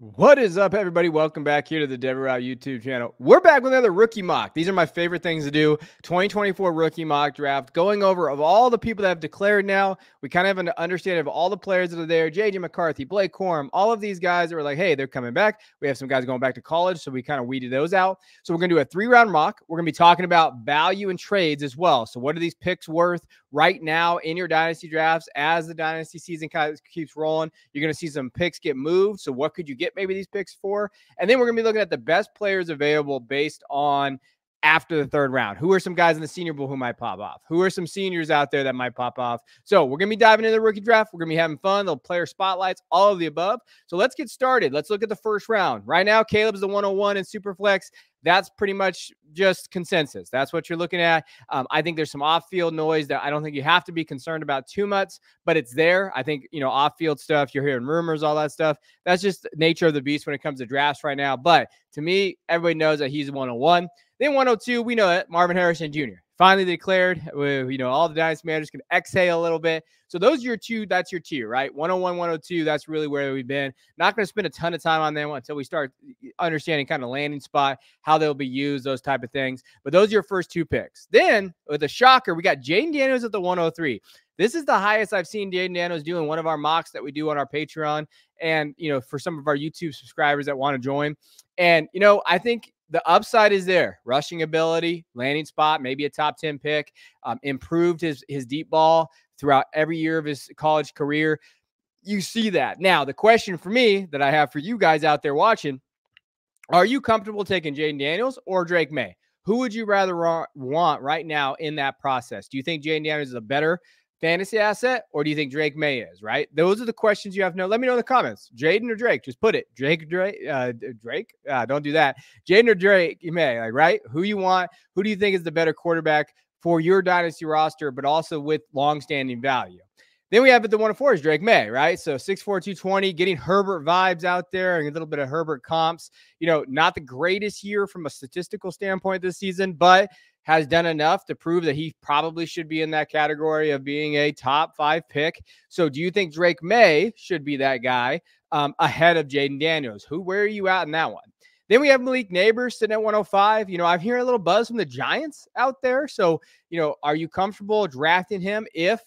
What is up, everybody? Welcome back here to the Devy Royale YouTube channel. We're back with another rookie mock. These are my favorite things to do. 2024 rookie mock draft, going over of all the people that have declared now. We kind of have an understanding of all the players that are there. JJ McCarthy, Blake Corum, all of these guys that were like, hey, they're coming back. We have some guys going back to college, so we kind of weeded those out. So we're going to do a three-round mock. We're going to be talking about value and trades as well. So what are these picks worth right now in your dynasty drafts? As the dynasty season kind of keeps rolling, you're going to see some picks get moved. So what could you get maybe these picks for? And then we're gonna be looking at the best players available based on after the third round. Who are some guys in the Senior Bowl who might pop off? Who are some seniors out there that might pop off? So we're gonna be diving into the rookie draft. We're gonna be having fun, the player spotlights, all of the above. So let's get started. Let's look at the first round. Right now, Caleb's the 101 in Superflex. That's pretty much just consensus. That's what you're looking at. I think there's some off-field noise that I don't think you have to be concerned about too much, but it's there. I think, you know, off-field stuff, you're hearing rumors, all that stuff. That's just nature of the beast when it comes to drafts right now. But to me, everybody knows that he's 101. Then 102, we know it, Marvin Harrison Jr. Finally declared, you know, all the dynasty managers can exhale a little bit. So those are your two, that's your tier, right? 101, 102, that's really where we've been. Not going to spend a ton of time on them until we start understanding kind of landing spot, how they'll be used, those type of things. But those are your first two picks. Then, with a shocker, we got Jayden Daniels at the 103. This is the highest I've seen Jayden Daniels do in one of our mocks that we do on our Patreon and, you know, for some of our YouTube subscribers that want to join. And, you know, I think the upside is there. Rushing ability, landing spot, maybe a top 10 pick, improved his deep ball throughout every year of his college career. You see that. Now, the question for me that I have for you guys out there watching, are you comfortable taking Jayden Daniels or Drake May? Who would you rather want right now in that process? Do you think Jayden Daniels is a better fantasy asset, or do you think Drake May is, right? Those are the questions you have to know. Let me know in the comments. Jayden or Drake? Just put it. Don't do that. Jayden or Drake May, like, right? Who you want? Who do you think is the better quarterback for your dynasty roster, but also with long-standing value? Then we have at the 104 is Drake May, right? So 6'4", 220, getting Herbert vibes out there and a little bit of Herbert comps. You know, not the greatest year from a statistical standpoint this season, but has done enough to prove that he probably should be in that category of being a top 5 pick. So do you think Drake May should be that guy ahead of Jayden Daniels? Where are you at in that one? Then we have Malik Nabers sitting at 105. You know, I'm hearing a little buzz from the Giants out there. So, you know, are you comfortable drafting him if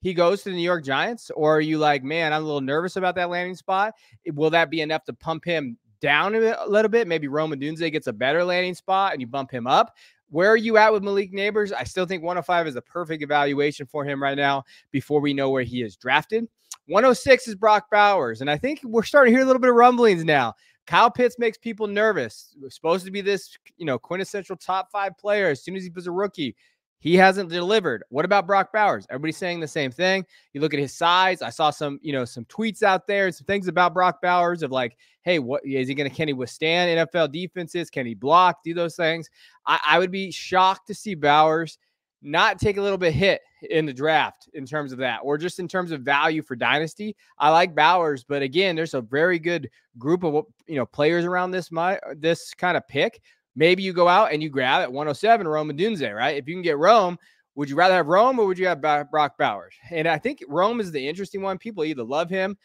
he goes to the New York Giants? Or are you like, man, I'm a little nervous about that landing spot? Will that be enough to pump him down a little bit? Maybe Rome Odunze gets a better landing spot and you bump him up. Where are you at with Malik Nabers? I still think 105 is the perfect evaluation for him right now before we know where he is drafted. 106 is Brock Bowers, and I think we're starting to hear a little bit of rumblings now. Kyle Pitts makes people nervous. We're supposed to be this, you know, quintessential top 5 player as soon as he was a rookie. He hasn't delivered. What about Brock Bowers? Everybody's saying the same thing. You look at his size. I saw some, you know, some tweets out there and some things about Brock Bowers of like, hey, what is he going to, can he withstand NFL defenses? Can he block? Do those things? I would be shocked to see Bowers not take a little bit hit in the draft in terms of that, or just in terms of value for dynasty. I like Bowers, but again, there's a very good group of, you know, players around this kind of pick. Maybe you go out and you grab at 107 Rome Odunze, right? If you can get Rome, would you rather have Rome or would you have Brock Bowers? And I think Rome is the interesting one. People either love him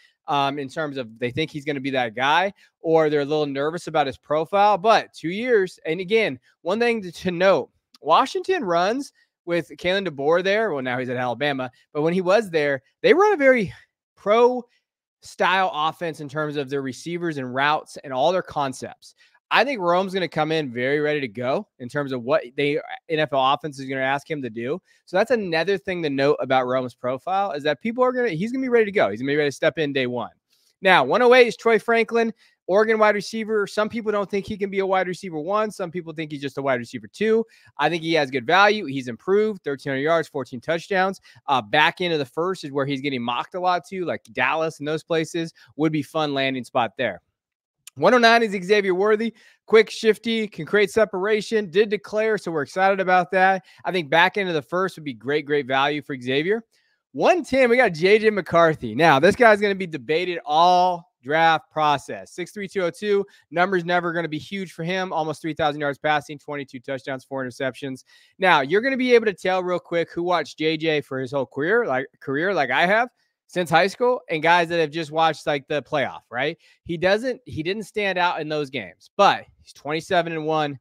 in terms of they think he's going to be that guy, or they're a little nervous about his profile. But 2 years, and again, one thing to note, Washington runs with Kalen DeBoer there. Well, now he's at Alabama. But when he was there, they run a very pro-style offense in terms of their receivers and routes and all their concepts. I think Rome's going to come in very ready to go in terms of what the NFL offense is going to ask him to do. So that's another thing to note about Rome's profile is that people are going to, he's going to be ready to go. He's going to be ready to step in day one. Now, 108 is Troy Franklin, Oregon wide receiver. Some people don't think he can be a wide receiver 1. Some people think he's just a wide receiver 2. I think he has good value. He's improved, 1,300 yards, 14 touchdowns. Back into the first is where he's getting mocked a lot to, like Dallas and those places. Would be fun landing spot there. 109 is Xavier Worthy. Quick, shifty, can create separation, did declare, so we're excited about that. I think back into the first would be great, great value for Xavier. 110, we got JJ McCarthy. Now, this guy's going to be debated all draft process. 6'3", 202, numbers never going to be huge for him. Almost 3,000 yards passing, 22 touchdowns, 4 interceptions. Now, you're going to be able to tell real quick who watched JJ for his whole career, like I have. since high school and guys that have just watched like the playoff, right? He didn't stand out in those games, but he's 27-1,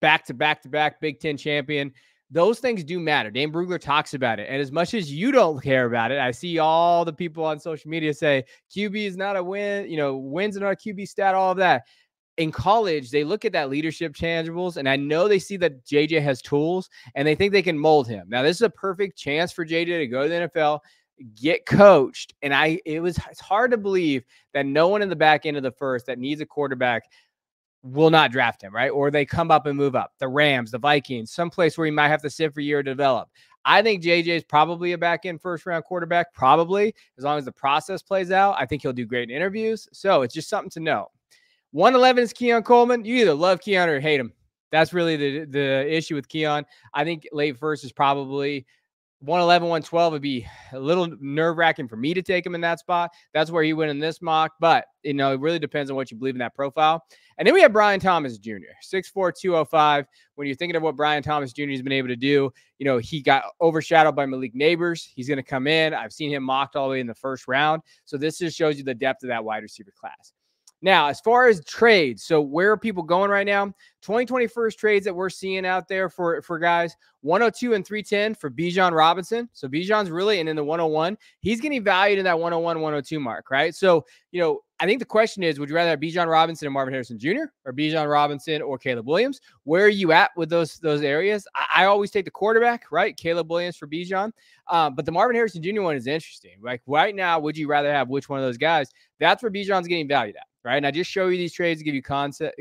back-to-back-to-back Big Ten champion. Those things do matter. Dane Brugler talks about it. And as much as you don't care about it, I see all the people on social media say QB is not a win, you know, wins are not a QB stat, all of that. In college, they look at that leadership tangibles, and I know they see that JJ has tools, and they think they can mold him. Now, this is a perfect chance for JJ to go to the NFL, get coached, and it's hard to believe that no one in the back end of the first that needs a quarterback will not draft him, right? Or they come up and move up. The Rams, the Vikings, someplace where he might have to sit for a year to develop. I think JJ is probably a back-end first-round quarterback, probably, as long as the process plays out. I think he'll do great in interviews, so it's just something to know. 111 is Keon Coleman. You either love Keon or hate him. That's really the issue with Keon. I think late first is probably 111, 112 would be a little nerve-wracking for me to take him in that spot. That's where he went in this mock, but you know, it really depends on what you believe in that profile. And then we have Brian Thomas Jr., 6'4", 205. When you're thinking of what Brian Thomas Jr. has been able to do, you know, he got overshadowed by Malik Nabers. He's going to come in. I've seen him mocked all the way in the first round. So this just shows you the depth of that wide receiver class. Now, as far as trades, so where are people going right now? 2021 trades that we're seeing out there for guys, 102 and 310 for Bijan Robinson. So Bijan's really, and in the 101, he's getting valued in that 101, 102 mark, right? So, you know, I think the question is, would you rather have Bijan Robinson and Marvin Harrison Jr. or Bijan Robinson or Caleb Williams? Where are you at with those areas? I always take the quarterback, right? Caleb Williams for Bijan. But the Marvin Harrison Jr. one is interesting. Like right now, would you rather have which one of those guys? That's where Bijan's getting valued at. Right. And I just show you these trades to give you context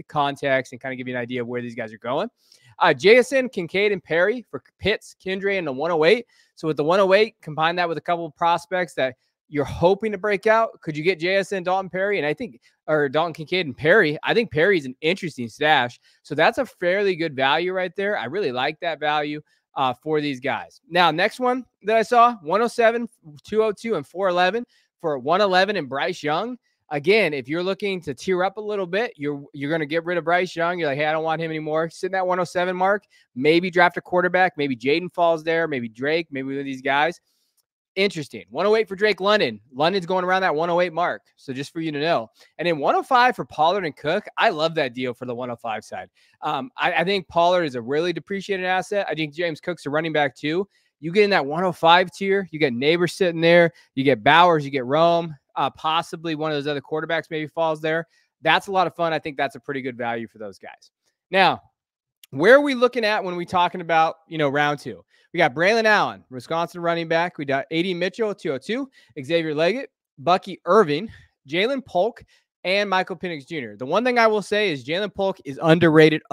and kind of give you an idea of where these guys are going. JSN, Kincaid, and Perry for Pitts, Kindred, and the 108. So with the 108, combine that with a couple of prospects that you're hoping to break out. Could you get JSN, Dalton Perry, and Dalton Kincaid and Perry? I think Perry's an interesting stash. So that's a fairly good value right there. I really like that value for these guys. Now, next one that I saw, 107, 202, and 411 for 111 and Bryce Young. Again, if you're looking to tier up a little bit, you're going to get rid of Bryce Young. You're like, hey, I don't want him anymore. Sit in that 107 mark. Maybe draft a quarterback. Maybe Jayden falls there. Maybe Drake. Maybe one of these guys. Interesting. 108 for Drake London. London's going around that 108 mark. So just for you to know. And then 105 for Pollard and Cook. I love that deal for the 105 side. I think Pollard is a really depreciated asset. I think James Cook's a running back too. You get in that 105 tier. You get Nabers sitting there. You get Bowers. You get Rome. Possibly one of those other quarterbacks maybe falls there. That's a lot of fun. I think that's a pretty good value for those guys. Now, where are we looking at when we're talking about, you know, round two? We got Braylon Allen, Wisconsin running back. We got AD Mitchell, 202, Xavier Leggett, Bucky Irving, Jalen Polk, and Michael Penix Jr. The one thing I will say is Jalen Polk is underrated.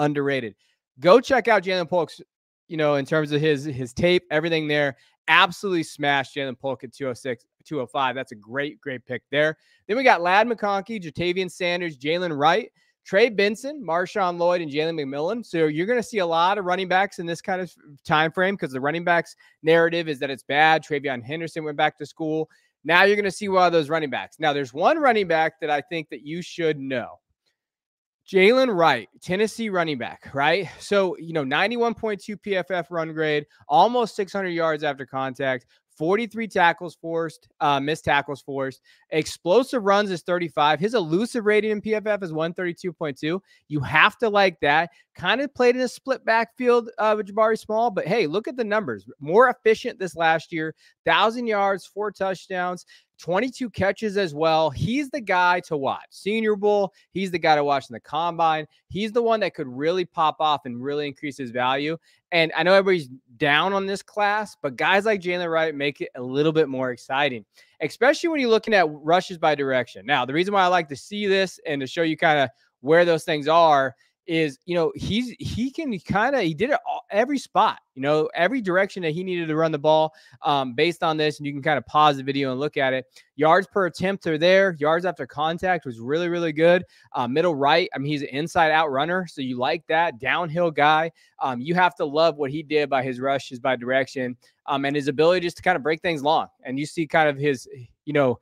Go check out Jalen Polk's, you know, in terms of his tape, everything there. Absolutely smashed Jalen Polk at 206, 205. That's a great pick there. Then we got Ladd McConkey, Ja'Tavion Sanders, Jalen Wright, Trey Benson, Marshawn Lloyd, and Jalen McMillan. So you're going to see a lot of running backs in this kind of time frame because the running backs narrative is that it's bad. Travion Henderson went back to school. Now you're going to see one of those running backs. Now there's one running back that I think that you should know. Jalen Wright, Tennessee running back, right? So, you know, 91.2 PFF run grade, almost 600 yards after contact, 43 tackles forced, missed tackles forced. Explosive runs is 35. His elusive rating in PFF is 132.2. You have to like that. Kind of played in a split backfield with Jabari Small, but hey, look at the numbers. More efficient this last year, 1,000 yards, 4 touchdowns, 22 catches as well. He's the guy to watch. Senior Bowl, he's the guy to watch in the combine. He's the one that could really pop off and really increase his value. And I know everybody's down on this class, but guys like Jalen Wright make it a little bit more exciting, especially when you're looking at rushes by direction. Now, the reason why I like to see this and to show you kind of where those things are is, you know, he did it every spot, you know, every direction that he needed to run the ball based on this. And you can kind of pause the video and look at it. Yards per attempt are there. Yards after contact was really, really good. Middle right. I mean, he's an inside out runner. So you like that downhill guy. You have to love what he did by his rushes by direction and his ability just to kind of break things long. And you see kind of his, you know,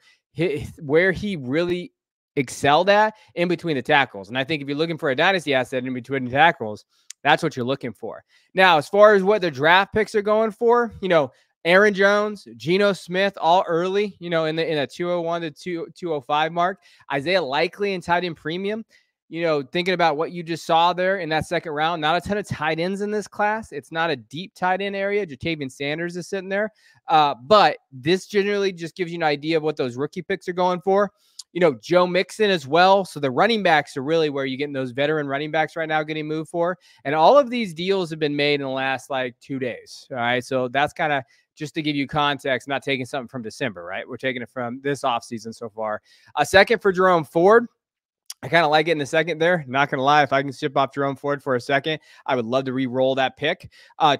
where he really excelled at in between the tackles. And I think if you're looking for a dynasty asset in between the tackles, that's what you're looking for. Now, as far as what the draft picks are going for, you know, Aaron Jones, Geno Smith, all early, you know, in a 201 to 205 mark. Isaiah Likely in tight end premium. You know, thinking about what you just saw there in that second round, not a ton of tight ends in this class. It's not a deep tight end area. Ja'Tavion Sanders is sitting there. But this generally just gives you an idea of what those rookie picks are going for. You know, Joe Mixon as well. So the running backs are really where you're getting those veteran running backs right now getting moved for. And all of these deals have been made in the last like 2 days. All right. So that's kind of just to give you context, not taking something from December, right? We're taking it from this offseason so far. A second for Jerome Ford. I kind of like it in the second there. Not going to lie. If I can ship off Jerome Ford for a second, I would love to re-roll that pick.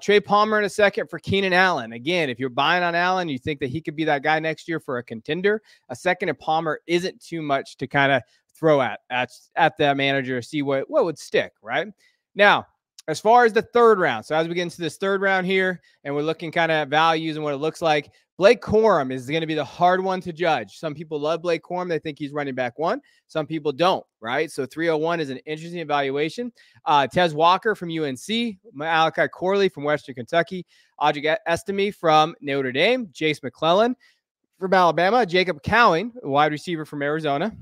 Trey Palmer in a second for Keenan Allen. Again, if you're buying on Allen, you think that he could be that guy next year for a contender. A second of Palmer isn't too much to kind of throw at that manager, see what would stick, right? Now, as far as the third round, so as we get into this third round here and we're looking kind of at values and what it looks like, Blake Corum is going to be the hard one to judge. Some people love Blake Corum. They think he's running back one. Some people don't, right? So 301 is an interesting evaluation. Tez Walker from UNC, Malachi Corley from Western Kentucky, Audrey Estime from Notre Dame, Jase McClellan from Alabama, Jacob Cowing, wide receiver from Arizona.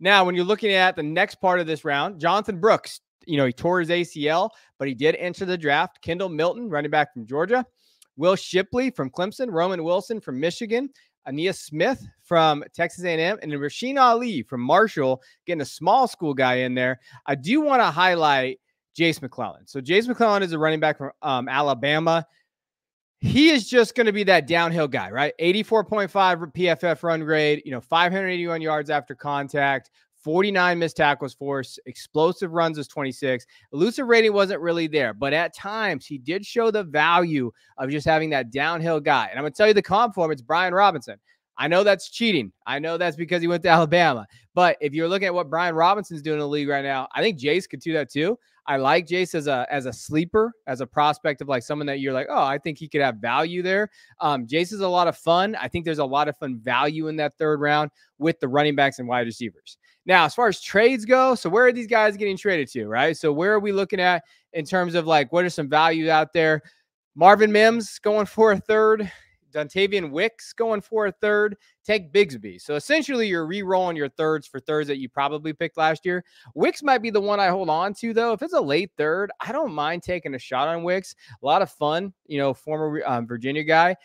Now, when you're looking at the next part of this round, Jonathan Brooks, you know, he tore his ACL, but he did enter the draft. Kendall Milton, running back from Georgia. Will Shipley from Clemson. Roman Wilson from Michigan. Ania Smith from Texas A&M. And then Rasheen Ali from Marshall, getting a small school guy in there. I do want to highlight Jase McClellan. So Jase McClellan is a running back from Alabama. He is just going to be that downhill guy, right? 84.5 PFF run grade, you know, 581 yards after contact. 49 missed tackles forced, explosive runs was 26. Elusive rating wasn't really there, but at times he did show the value of just having that downhill guy. And I'm going to tell you the comp for him, it's Brian Robinson. I know that's cheating. I know that's because he went to Alabama. But if you're looking at what Brian Robinson's doing in the league right now, I think Jase could do that too. I like Jase as a sleeper, as a prospect of like someone that you're like, oh, I think he could have value there. Jase is a lot of fun. I think there's a lot of fun value in that third round with the running backs and wide receivers. Now, as far as trades go, so where are these guys getting traded to, right? So where are we looking at in terms of like what are some values out there? Marvin Mims going for a third. Dontavian Wicks going for a third. Take Bigsby. So essentially, you're re-rolling your thirds for thirds that you probably picked last year. Wicks might be the one I hold on to, though. If it's a late third, I don't mind taking a shot on Wicks. A lot of fun, you know, former Virginia guy.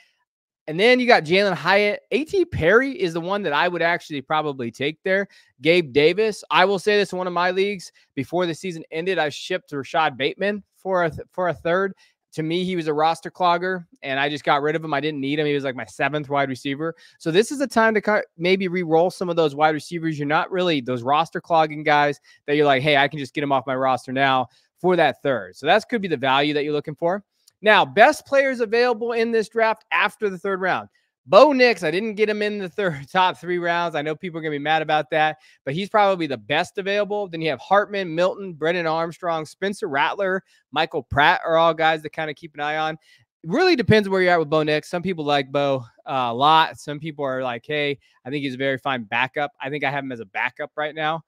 And then you got Jalen Hyatt. A.T. Perry is the one that I would actually probably take there. Gabe Davis. I will say this in one of my leagues. Before the season ended, I shipped Rashad Bateman for a third. To me, he was a roster clogger, and I just got rid of him. I didn't need him. He was like my seventh wide receiver. So this is a time to maybe re-roll some of those wide receivers. You're not really those roster clogging guys that you're like, hey, I can just get him off my roster now for that third. So that could be the value that you're looking for. Now, best players available in this draft after the third round. Bo Nix, I didn't get him in the top three rounds. I know people are going to be mad about that, but he's probably the best available. Then you have Hartman, Milton, Brennan Armstrong, Spencer Rattler, Michael Pratt are all guys to kind of keep an eye on. It really depends where you're at with Bo Nix. Some people like Bo a lot. Some people are like, hey, I think he's a very fine backup. I think I have him as a backup right now.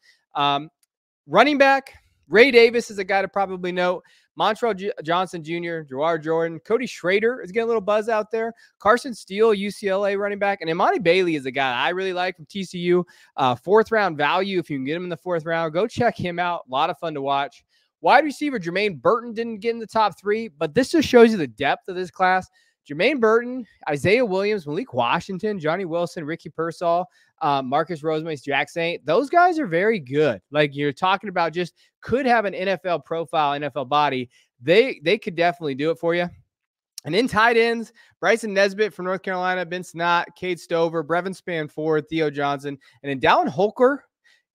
Running back, Ray Davis is a guy to probably note. Montrell Johnson Jr., Jawar Jordan, Cody Schrader is getting a little buzz out there. Carson Steele, UCLA running back. And Imani Bailey is a guy I really like from TCU. Fourth round value, if you can get him in the fourth round, go check him out. A lot of fun to watch. Wide receiver Jermaine Burton didn't get in the top three, but this just shows you the depth of this class. Jermaine Burton, Isaiah Williams, Malik Washington, Johnny Wilson, Ricky Pearsall, Marcus Rosemary's Jack Saint. Those guys are very good. Like you're talking about just could have an NFL profile, NFL body. They could definitely do it for you. And in tight ends, Bryson Nesbitt from North Carolina, Ben Snott, Cade Stover, Brevin Spanford, Theo Johnson. And then Dallin Holker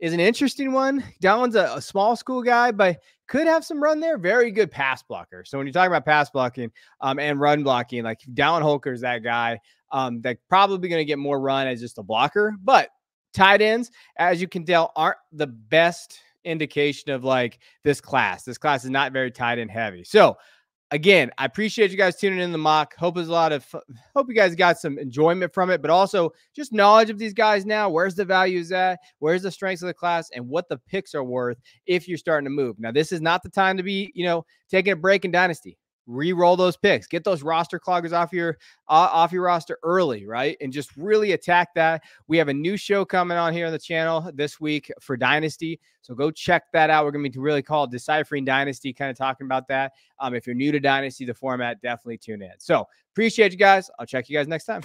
is an interesting one. Dallin's a small school guy, but could have some run there. Very good pass blocker. So when you're talking about pass blocking and run blocking, like Dallin Holker is that guy that probably going to get more run as just a blocker. But tight ends, as you can tell, aren't the best indication of like this class. This class is not very tight end heavy. So again, I appreciate you guys tuning in the mock. Hope there's a lot of hope you guys got some enjoyment from it, but also just knowledge of these guys now. Where's the values at? Where's the strengths of the class and what the picks are worth if you're starting to move? Now, this is not the time to be, you know, taking a break in Dynasty. re-roll those picks, get those roster cloggers off your roster early, right? And just really attack that. We have a new show coming on here on the channel this week for Dynasty, so go check that out. We're going to be really called Deciphering Dynasty, kind of talking about that. If you're new to Dynasty, the format, definitely tune in. So appreciate you guys. I'll check you guys next time.